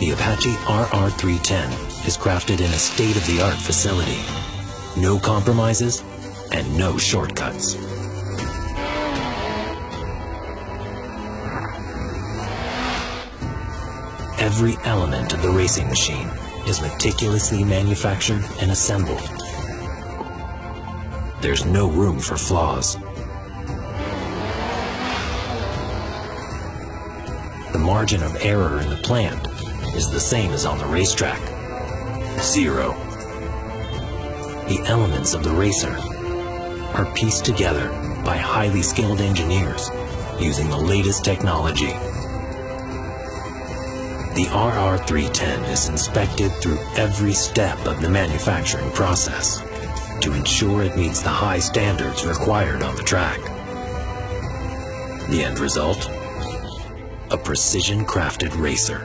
The Apache RR 310 is crafted in a state-of-the-art facility. No compromises and no shortcuts. Every element of the racing machine is meticulously manufactured and assembled. There's no room for flaws. The margin of error in the plant is the same as on the racetrack. 0. The elements of the racer are pieced together by highly skilled engineers using the latest technology. The RR 310 is inspected through every step of the manufacturing process to ensure it meets the high standards required on the track. The end result? A precision-crafted racer.